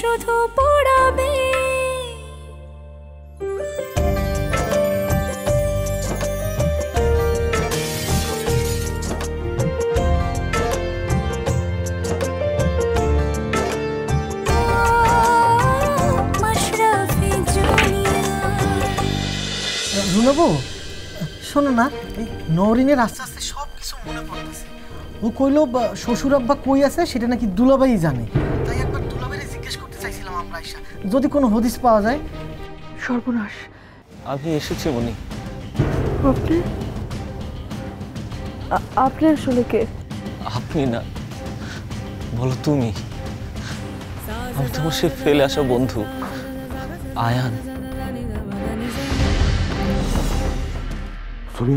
শুধু পোড়াবে। রুনবো শোনো না, এই নরিনের আস্তে আস্তে সব কিছু মনে পড়তেছে। ও কইলো শ্বশুর আব্বা কই আছে সেটা নাকি দুলাভাই জানে, তাই একবার দুলাভাইরে জিজ্ঞেস করতে চাইছিলাম আমরা আয়শা, যদি কোনো হদিস পাওয়া যায়। সর্বনাশ, আমি এসেছি উনি। আপনি আসলে কে? আপনি না, বলো তুমি। আমি তোমার সে ফেলে আসা বন্ধু আয়ান। তুমি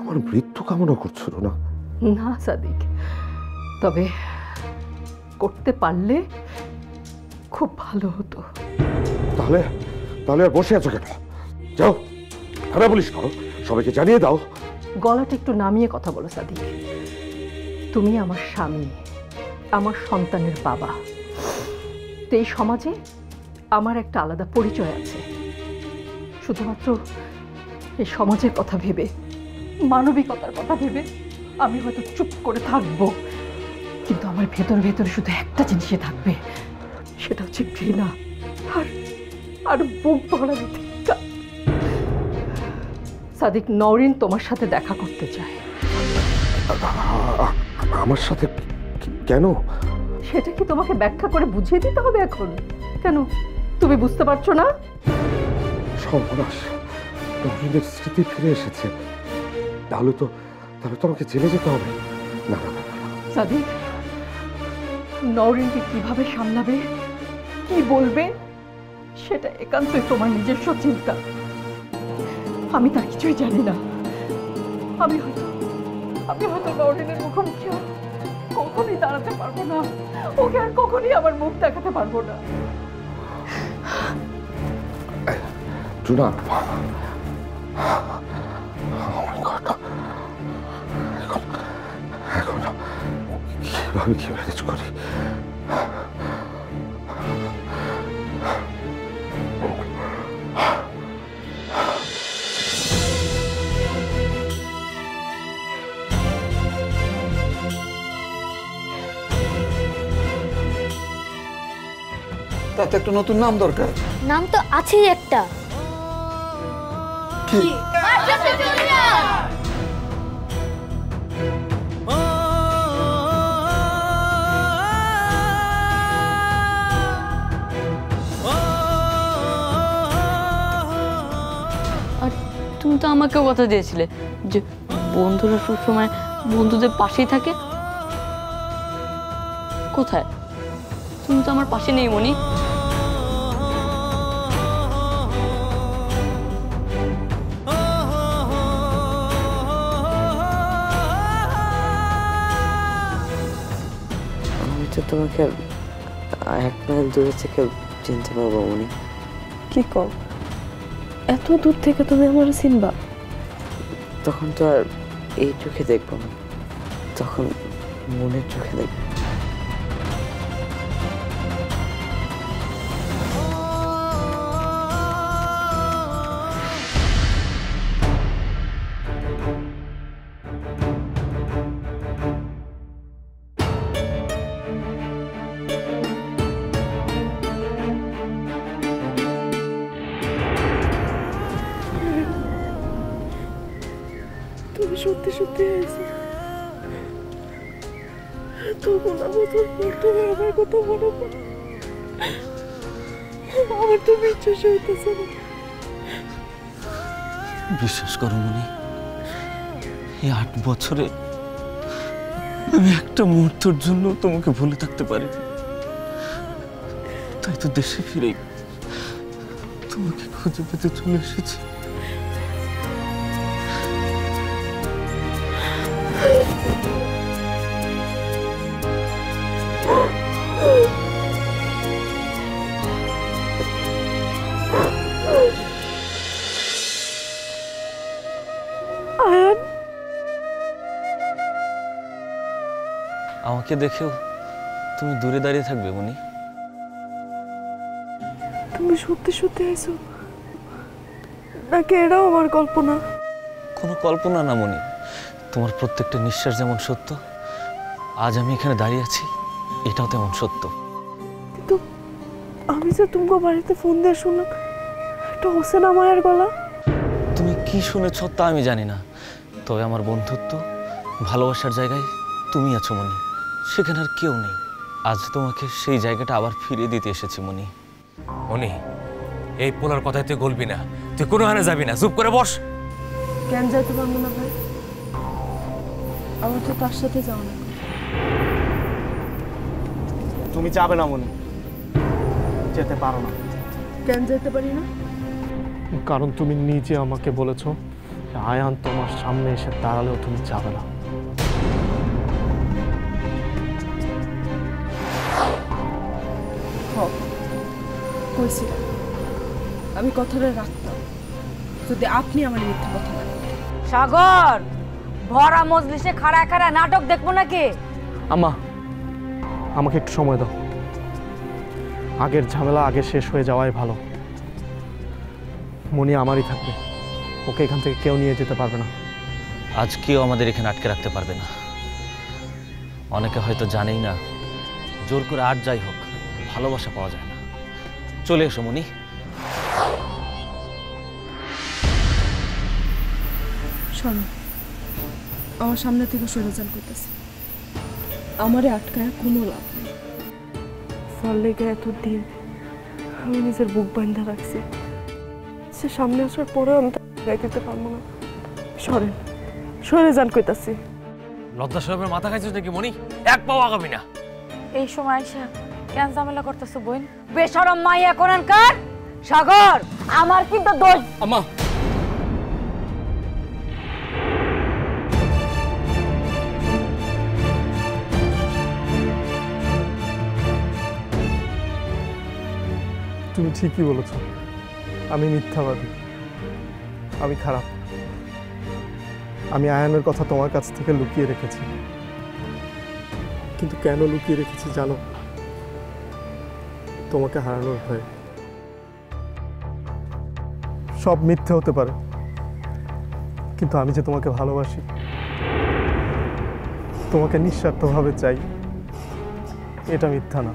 আমার মৃত্যু কামনা করছো না? না সাদিক, তবে করতে পারলে খুব ভালো হতো। তাহলে তাহলে আর বসে আছো কেন? যাও থানা পুলিশ করো, সবাইকে জানিয়ে দাও। গলাটা একটু নামিয়ে কথা বলো সাদিক। তুমি আমার স্বামী, আমার সন্তানের বাবা, তো এই সমাজে আমার একটা আলাদা পরিচয় আছে। শুধুমাত্র এই সমাজের কথা ভেবে, মানবিকতার কথা ভেবে আমি হয়তো চুপ করে থাকব, কিন্তু আমার ভেতর ভেতর শুধু একটা জিনিসে থাকবে, সেটা হচ্ছে ঘৃণা আর বুক ভরা ধিক্কার। সাদিক, নওরিন তোমার সাথে দেখা করতে চায়। আমার সাথে কেন? সেটা কি তোমাকে ব্যাখ্যা করে বুঝিয়ে দিতে হবে এখন? কেন তুমি বুঝতে পারছো না? সর্বনাশ, নরিনের স্মৃতি ফিরে এসেছে। তাহলে তো আমাকে জেলে যেতে হবে। না না সাদিক, নরিনকে কিভাবে সামলাবে, কি বলবে, সেটা একান্তই তোমার নিজস্ব চিন্তা। আমি তার কিছুই জানি না। আমি হয়তো নরিনের মুখোমুখি কখনোই দাঁড়াতে পারবো না, ওকে আর কখনোই আমার মুখ দেখাতে পারবো না। টুনা, আমি কি ম্যানেজ করি? তাতে একটা নতুন নাম দরকার। নাম তো আছেই একটা। কি? তুমি তো আমাকেও কথা দিয়েছিলে যে বন্ধুরা সবসময় বন্ধুদের পাশেই থাকে। কোথায়? তুমি তো আমার পাশে নেই মনি। আমি তো তোমাকে এক মাইল দূরে থেকে চিনতে পারবো মনি। কি কর, এত দূর থেকে তুমি আমার চিনবা? তখন তো আর এই চোখে দেখবো না, তখন মনের চোখে দেখবো। সত্যি সত্যি তখন আমার তোর বর্তমানে আমার কথা মনে পড়ে। আমার তো বিশ্বাস হইতেছে না। বিশ্বাস করো মনি, এই 8 বছরে আমি একটা মুহূর্তের জন্য তোমাকে ভুলে থাকতে পারি, তাই তো দেশে ফিরে তোমাকে খুঁজে পেতে চলে এসেছি। আমাকে দেখেও তুমি দূরে দাঁড়িয়ে থাকবে মনি? তুমি সত্যি সত্যি আইছো নাকি এটাও আমার কল্পনা? কোনো কল্পনা না মনি, তোমার প্রত্যেকটা নিঃশ্বাস যেমন সত্য, আজ আমি এখানে দাঁড়িয়ে আছি এটাও তেমন সত্য। কিন্তু আমি যে তোমার বাড়িতে ফোন দিয়ে শুনলাম একটা হোসেন আমার গলা, তুমি কি শুনেছ তা আমি জানি না, তবে আমার বন্ধুত্ব ভালোবাসার জায়গায় তুমি আছো মনি, সেখানে আর কেউ নেই। আজ তোমাকে সেই জায়গাটা আবার ফিরিয়ে দিতে এসেছি মনি। মনি, এই পোলার কথায় তুই গলবি না, তুই কোনো হারে যাবি না, চুপ করে বস। কেন যাইতে পারবো না ভাই? আমার তো তার সাথে যাও না। তুমি যাবে না মনি? যেতে পারো না। কেন যেতে পারি না? কারণ তুমি নিজে আমাকে বলেছ আয়ান তোমার সামনে এসে দাঁড়ালেও তুমি যাবে না। কইছিলাম আমি কথাটা রাখতাম যদি আপনি আমার মিথ্যা কথা না। সাগর, ভরা মজলিসে খাড়া খাড়া নাটক দেখবো নাকি? আম্মা, আমাকে একটু সময় দাও, আগের ঝামেলা আগে শেষ হয়ে যাওয়াই ভালো। মনি আমারই থাকবে, ওকে এখান থেকে কেউ নিয়ে যেতে পারবে না। আজ কেউ আমাদের এখানে আটকে রাখতে পারবে না। অনেকে হয়তো জানেই না জোর করে আর যাই হোক ভালোবাসা পাওয়া যায় না। চলে এসো মনি। শোনো, আমার সামনে থেকে সরে যান করতেছে, আমারে আটকায় কোনো লাভ নেই। ফলে এতদিন আমি নিজের বুক বান্ধা রাখছি, সে সামনে আসার পরেও আমি দিতে পারবো না। সরেন, সরে যান করতেছি। লজ্জা সাহেবের মাথা খাইছিস নাকি মনি? এক পাও আগাবি না। এই সময় এসে কেন ঝামেলা করতেছো বোন? বেশরম মাইয়া কোনকার। সাগর, আমার কিন্তু দোষ। আম্মা, তুমি ঠিকই বলেছ, আমি মিথ্যাবাদী, আমি খারাপ। আমি আয়ানের কথা তোমার কাছ থেকে লুকিয়ে রেখেছি, কিন্তু কেন লুকিয়ে রেখেছি জানো? তোমাকে হারানোর ভয়। সব মিথ্যে হতে পারে, কিন্তু আমি যে তোমাকে ভালোবাসি, তোমাকে নিঃস্বার্থভাবে চাই, এটা মিথ্যা না।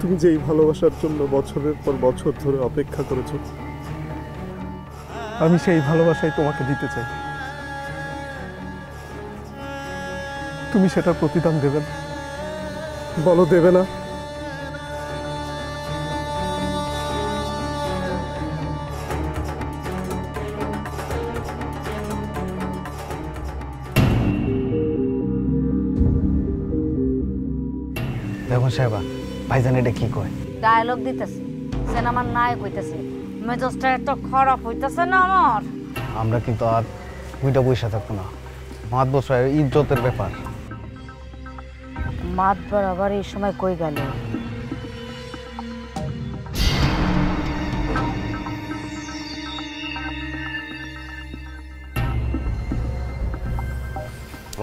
তুমি যে এই ভালোবাসার জন্য বছরের পর বছর ধরে অপেক্ষা করেছ, আমি সেই ভালোবাসাই তোমাকে দিতে চাই। তুমি সেটার প্রতিদান দেবে না? বলো, দেবে না? দেখুন সাহেবা, ভাইজান এটা কি কয়? ডায়লগ দিতেছে, সিনেমার নায়ক হইতেছে, মেজাজটা এত খারাপ হইতেছে না আমার। আমরা কিন্তু আর ওইটা বসে থাকবো না, মাতব সাহেব ইজ্জতের ব্যাপার। মাতবার আবার এই সময় কই গেল?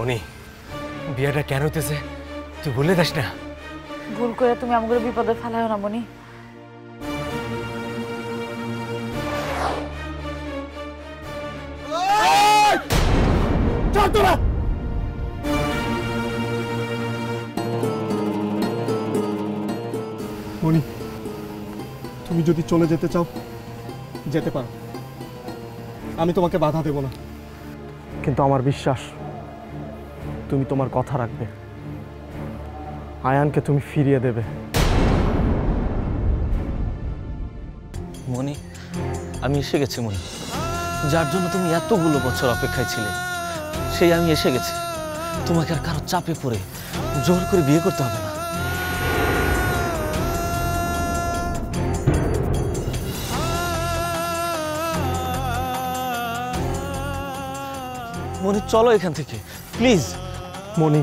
উনি বিয়েটা কেন হইতেছে তুই বলে দাস না। ভুল করে তুমি আমাকে বিপদে ফেলাও না মনি। মনি, তুমি যদি চলে যেতে চাও যেতে পারো, আমি তোমাকে বাধা দেব না। কিন্তু আমার বিশ্বাস তুমি তোমার কথা রাখবে, আয়ানকে তুমি ফিরিয়ে দেবে। মনি, আমি এসে গেছি মনি, যার জন্য তুমি এতগুলো বছর অপেক্ষায় ছিলে সেই আমি এসে গেছি। তোমাকে আর কারো চাপে পড়ে জোর করে বিয়ে করতে হবে না। মনি, চলো এখান থেকে প্লিজ। মনি,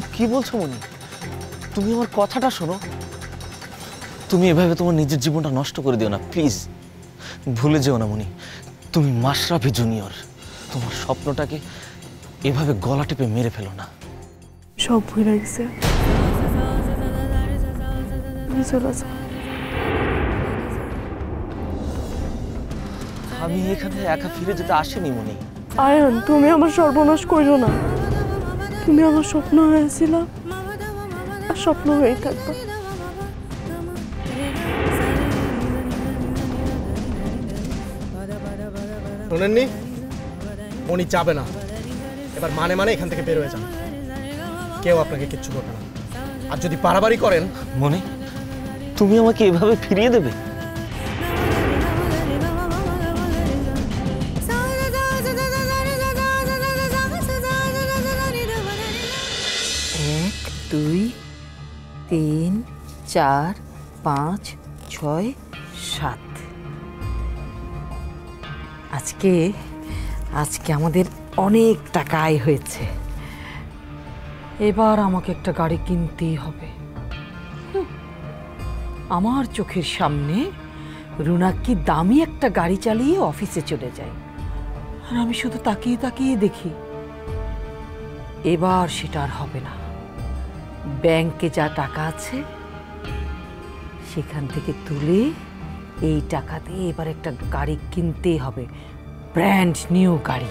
তুমি কি বলছো মনি? তুমি আমার কথাটা শোনো। তুমি এভাবে তোমার নিজের জীবনটা নষ্ট করে দিও না, প্লিজ। ভুলে যেও না মনি, তুমি মাশরাফি জুনিয়র। তোমার স্বপ্নটাকে এভাবে গলা টিপে মেরে ফেলো না। সব ভুলে গেছে, আমি এখানে একা ফিরে যেতে আসিনি মনি। আয়ান, তুমি আমার সর্বনাশ কইরো না। তুমি আমার স্বপ্ন হয়েছিল আর স্বপ্ন হয়ে থাকবা। শুনেননি, উনি যাবে না। এবার মানে মানে এখান থেকে বের হয়ে যান, কেউ আপনাকে কিচ্ছু করবে না। আর যদি বাড়াবাড়ি করেন মনি, তুমি আমাকে এভাবে ফিরিয়ে দেবে? এক, দুই, তিন, চার, পাঁচ, ছয়, সাত। আজকে আজকে আমাদের অনেক টাকা আয় হয়েছে। এবার আমাকে একটা গাড়ি কিনতেই হবে। আমার চোখের সামনে রুনা কি দামি একটা গাড়ি চালিয়ে অফিসে চলে যায়, আর আমি শুধু তাকিয়ে তাকিয়ে দেখি। এবার সেটা আর হবে না। ব্যাংকে যা টাকা আছে সেখান থেকে তুলে এই টাকা দিয়ে এবার একটা গাড়ি কিনতেই হবে, ব্র্যান্ড নিউ গাড়ি।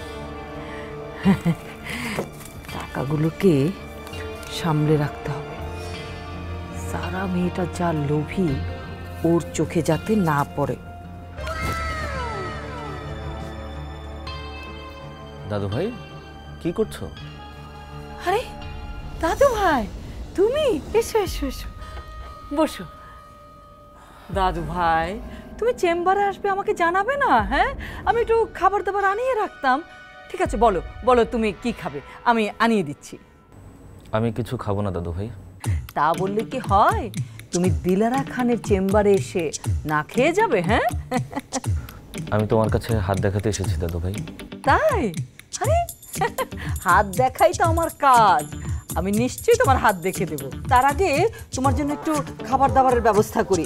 টাকাগুলোকে সামলে রাখতে হবে। সারা মেয়েটা যা লোভী, ওর চোখে যাতে না পড়ে। দাদু ভাই, কি করছো? আরে দাদু ভাই তুমি, এসো এসো এসো বসো। দাদু ভাই তুমি চেম্বারে আসবে, আমাকে জানাবে না? হ্যাঁ, আমি একটু খাবার দাবার আনিয়ে রাখতাম। ঠিক আছে, বলো বলো তুমি কি খাবে, আমি আনিয়ে দিচ্ছি। আমি কিছু খাবো না দাদু ভাই। তা বললে কি হয়? তুমি দিলারা খানের চেম্বারে এসে না খেয়ে যাবে? হ্যাঁ, আমি তোমার কাছে হাত দেখাতে এসেছি দাদু ভাই। তাই? আরে হাত দেখাই তো আমার কাজ, আমি নিশ্চয়ই তোমার হাত দেখে দেব। তার আগে তোমার জন্য একটু খাবার দাবারের ব্যবস্থা করি।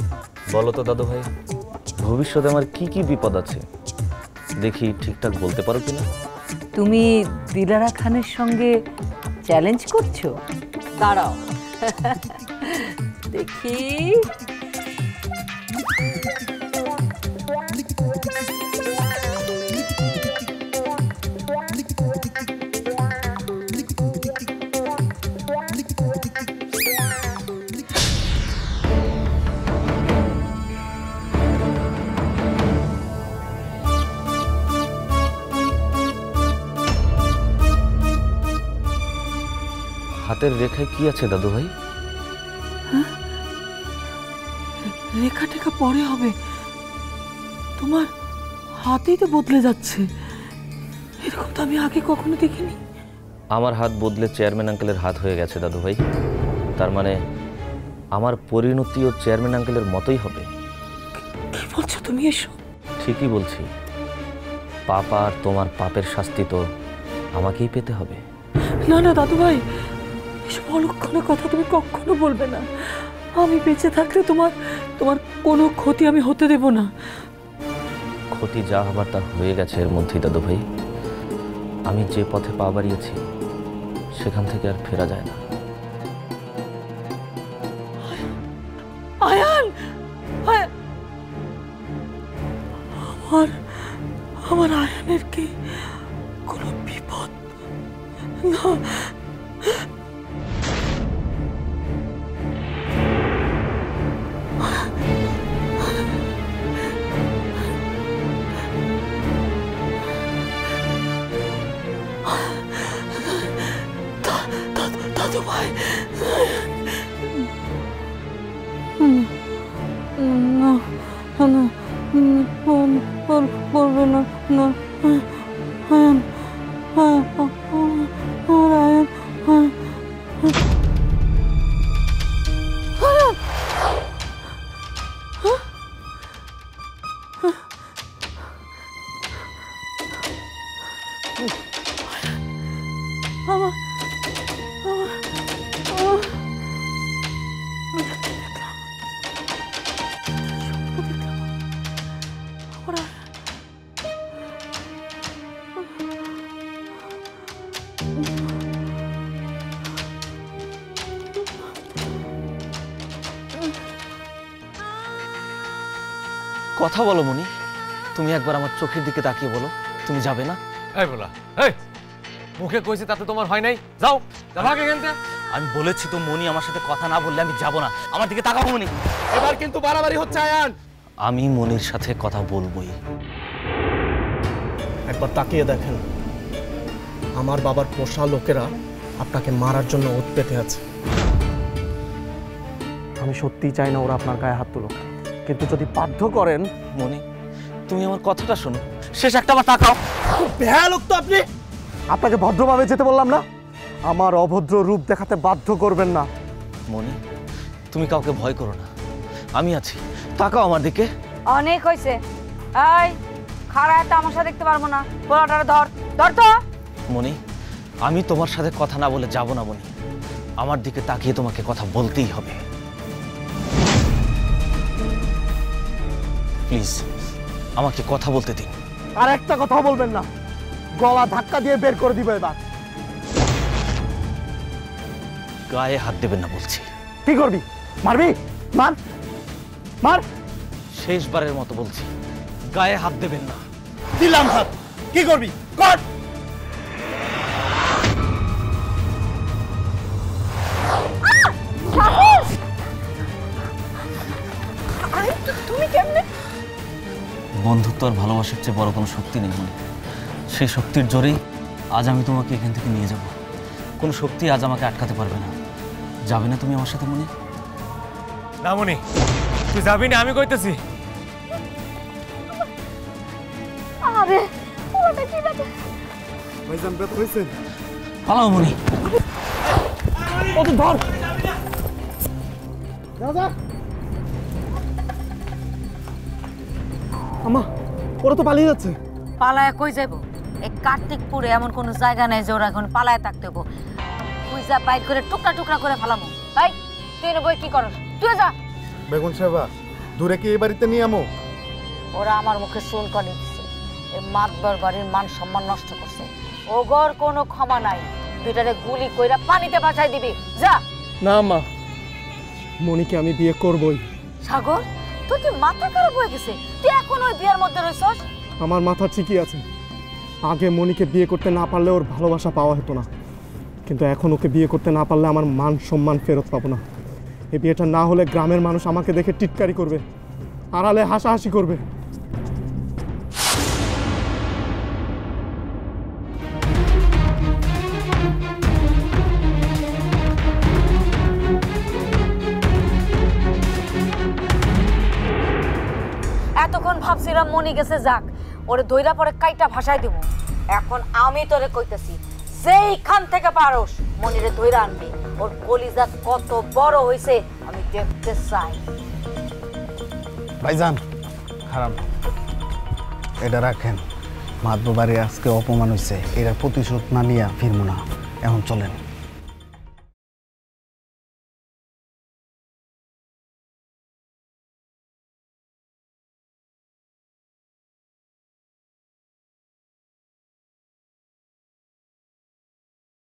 বলো তো দাদু ভাই, ভবিষ্যতে আমার কি কি বিপদ আছে দেখি ঠিকঠাক বলতে পারো কিনা। তুমি দিলারা খানের সঙ্গে চ্যালেঞ্জ করছো? দাঁড়াও দেখি। হাতের রেখায় কি আছে দাদু ভাই? রেখা টেখা পরে হবে, তোমার হাতই তো বদলে যাচ্ছে। এরকম তো আমি আগে কখনো দেখিনি। আমার হাত বদলে চেয়ারম্যান আঙ্কেলের হাত হয়ে গেছে দাদু ভাই। তার মানে আমার পরিণতিও চেয়ারম্যান আঙ্কেলের মতোই হবে। কি বলছো তুমি? এসো। ঠিকই বলছি, পাপ আর তোমার পাপের শাস্তি তো আমাকেই পেতে হবে। না না দাদু ভাই, এসব অলক্ষণের কথা তুমি কখনো বলবে না। আমি বেঁচে থাকলে তোমার তোমার কোনো ক্ষতি আমি হতে দেব না। ক্ষতি যা হবার তা হয়ে গেছে এর মধ্যে দাদু ভাই। আমি যে পথে পা বাড়িয়েছি সেখান থেকে আর ফেরা যায় না। আয়ান, আমার আয়ানের কি কোনো বিপদ? না। কথা বলো মনি, তুমি একবার আমার চোখের দিকে তাকিয়ে বলো, তুমি যাবে না? এই বলা, এই মুখে কইছি তাতে তোমার হয় নাই, যাও ভাগ এখান থেকে। আমি বলেছি তো মনি, আমার সাথে কথা না বললে আমি যাব না, আমার দিকে তাকাও মনি। এবার কিন্তু বাড়াবাড়ি হচ্ছে আয়ান। আমি মনির সাথে কথা বলবই। একবার তাকিয়ে দেখেন, আমার বাবার পোষা লোকেরা আপনাকে মারার জন্য ওত পেতে আছে। আমি সত্যিই চাই না ওরা আপনার গায়ে হাত তুলুক, কিন্তু যদি বাধ্য করেন। মনি তুমি আমার কথাটা শোনো, শেষ একটা বার তাকাও। বেহায়া লোক তো আপনি, আপনাকে ভদ্রভাবে যেতে বললাম না? আমার অভদ্র রূপ দেখাতে বাধ্য করবেন না। মনি তুমি কাউকে ভয় করো না, আমি আছি, তাকাও আমার দিকে। অনেক হয়েছে, এই খাড়ায় তামাশা দেখতে পারবো না, পোলাটারে ধর ধর তো। মনি আমি তোমার সাথে কথা না বলে যাব না মনি, আমার দিকে তাকিয়ে তোমাকে কথা বলতেই হবে। প্লিজ আমাকে কথা বলতে দিন। আর একটা কথা বলবেন না, গলা ধাক্কা দিয়ে বের করে দিব। এবার গায়ে হাত দেবেন না বলছি। কি করবি, মারবি? মার মার, শেষবারের মতো বলছি গায়ে হাত দেবেন না। দিলাম হাত, কি করবি কর। বন্ধুত্ব আর ভালোবাসার চেয়ে বড় কোনো শক্তি নেই মনে, সেই শক্তির জোরেই আজ আমি তোমাকে এখান থেকে নিয়ে যাব। কোনো শক্তি আজ আমাকে আটকাতে পারবে না। যাবে না তুমি আমার সাথে মনে? না মনে, তুই যাবি না, আমি কইতেছি। আরে ওটা কি ব্যাটা, ভাইজান ব্যাটা হইছে। পালাও মনে, ওকে ধর। দাদা আমা, ওরা তো পালিয়ে যাচ্ছে। পালায় কই যাইব? এই কার্তিকপুরে এমন কোনো জায়গা নাই যে ওরা এখন পালায় থাকতে হবো। তুই যা, বাইট করে টুকরা টুকরা করে ফেলামো। তাই তুই বই কি করস? তুই যা। বেগুন সাহেবা দূরে কি এই বাড়িতে নিয়ে আমো? ওরা আমার মুখে চুন করে দিচ্ছে, এই মাতবর বাড়ির মান সম্মান নষ্ট করছে। ওগর কোনো ক্ষমা নাই, দুইটারে গুলি কইরা পানিতে ভাসাই দিবি, যা। না মা, মনিকে আমি বিয়ে করবই। সাগর তুই কি মাথা খারাপ হয়ে গেছে? তুই এখন ওই বিয়ের মধ্যে রইছস? আমার মাথা ঠিকই আছে, আগে মনিকে বিয়ে করতে না পারলে ওর ভালোবাসা পাওয়া হতো না, কিন্তু এখন ওকে বিয়ে করতে না পারলে আমার মান সম্মান ফেরত পাবো না। এই বিয়েটা না হলে গ্রামের মানুষ আমাকে দেখে টিটকারি করবে, আড়ালে হাসাহাসি করবে। এতক্ষণ ভাবছিলাম মনি গেছে, যাক ওরে ধইরা পরে কাইটা ভাষায় দিব। এখন আমি তোরে কইতেছি, যেইখান থেকে পারোস মনিরে ধইরা আনবি। ওর কলিজা কত বড় হইছে আমি দেখতে চাই। ভাইজান খারাপ, এটা রাখেন। মাতবো বাড়ি আজকে অপমান হইছে, এরা প্রতিশোধ না নিয়া ফিরবো না। এখন চলেন।